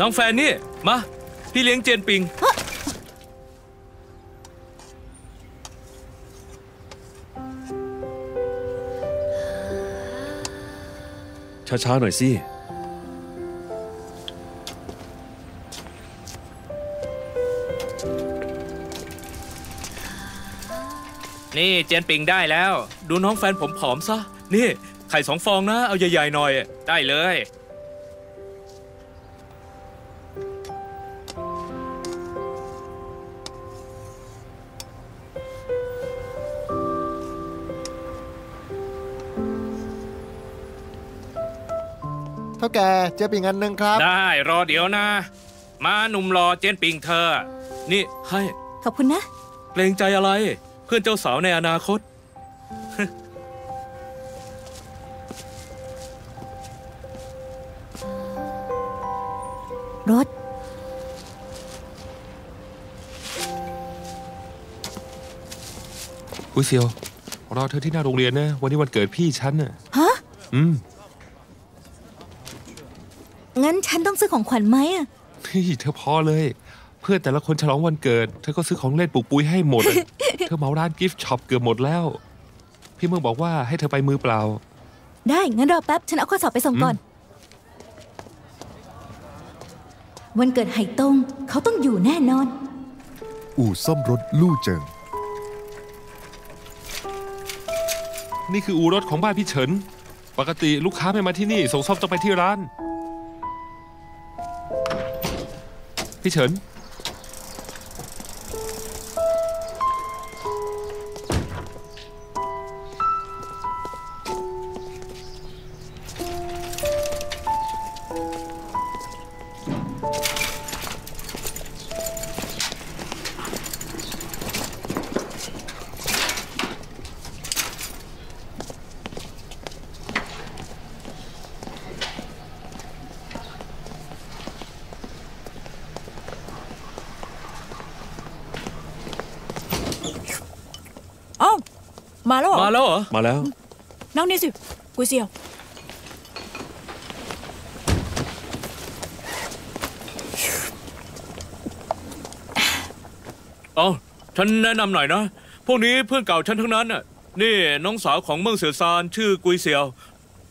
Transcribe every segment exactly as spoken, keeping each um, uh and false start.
น้องแฟนนี่มาพี่เลี้ยงเจนปิงช้าๆหน่อยสินี่เจนปิงได้แล้วดูน้องแฟนผมผอมซะนี่ไข่สองฟองนะเอาใหญ่ๆหน่อยได้เลยเท่าแกเจนปิงอันหนึ่งครับได้รอเดี๋ยวนะมาหนุ่มรอเจนปิงเธอนี่ให้ขอบคุณนะเกรงใจอะไรเพื่อนเจ้าสาวในอนาคตรถอุ้ยเซียวรอเธอที่หน้าโรงเรียนนะวันนี้วันเกิดพี่ฉันน่ะฮะอืมงั้นฉันต้องซื้อของขวัญไหมอ่ะพี่เธอพอเลยเพื่อนแต่ละคนฉลองวันเกิดเธอก็ซื้อของเล่นปุกปุยให้หมด เธอเหมาร้านกิฟต์ช็อปเกือบหมดแล้วพี่เมืองบอกว่าให้เธอไปมือเปล่าได้งั้นรอแป๊บฉันเอาข้อสอบไปส่งก่อนวันเกิดไห่ตงเขาต้องอยู่แน่นอนอู่ซ่อมรถลู่เจิงนี่คืออู่รถของบ้านพี่เฉินปกติลูกค้าไม่มาที่นี่ส่งซ่อมต้องไปที่ร้านพี่เฉินมาแล้วเหรอมาแล้วเหรอมาแล้วนั่งนี่สิกุยเซียวเอาฉันแนะนำหน่อยนะพวกนี้เพื่อนเก่าฉันทั้งนั้นน่ะนี่น้องสาวของเมืองเสือซานชื่อกุยเซียว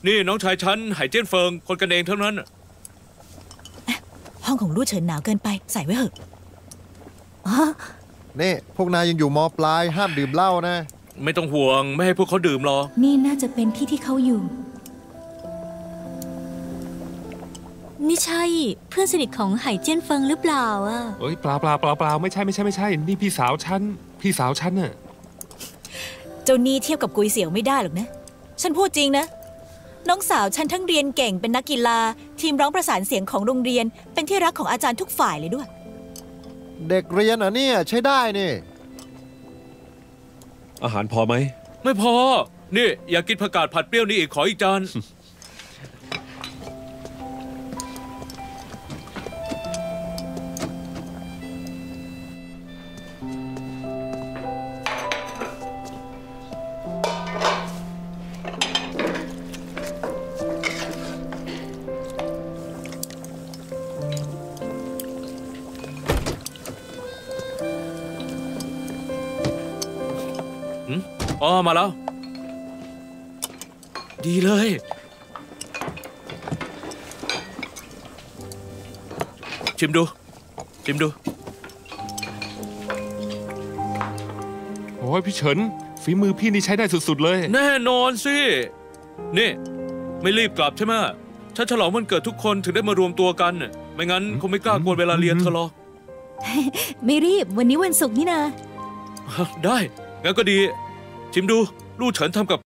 นี่น้องชายฉันไหเจี้ยนเฟิงคนกันเองทั้งนั้นห้องของลู่เฉินหนาวเกินไปใส่ไว้เถอะนี่พวกนายยังอยู่ม.ปลายห้ามดื่มเหล้านะไม่ต้องห่วงไม่ให้พวกเขาดื่มหรอกนี่น่าจะเป็นที่ที่เขาอยู่นี่ใช่เพื่อนสนิทของไหเจี้ยนเฟิงหรือเปล่าอ่ะเอ้ยเปล่าเปล่าเปล่าเปล่าไม่ใช่ไม่ใช่ไม่ใช่นี่พี่สาวฉันพี่สาวฉันน่ะเจ้านี่เทียบกับกุยเสี่ยวไม่ได้หรอกนะฉันพูดจริงนะน้องสาวฉันทั้งเรียนเก่งเป็นนักกีฬาทีมร้องประสานเสียงของโรงเรียนเป็นที่รักของอาจารย์ทุกฝ่ายเลยด้วยเด็กเรียนอ่ะเนี่ยใช้ได้นี่อาหารพอไหมไม่พอนี่อยากกินผักกาดผัดเปรี้ยวนี่อีกขออีกจาน อ๋อมาแล้วดีเลยชิมดูชิมดูโอ้ยพี่เฉินฝีมือพี่นี่ใช้ได้สุดๆเลยแน่นอนสินี่ไม่รีบกลับใช่ไหมถ้าฉลองวันเกิดทุกคนถึงได้มารวมตัวกันไม่งั้นคงไม่กล้ากวนเวลาเรียนเธอหรอกไม่รีบวันนี้วันศุกร์นี่นะได้งั้นก็ดีชิมดูลู่เฉินทำกับ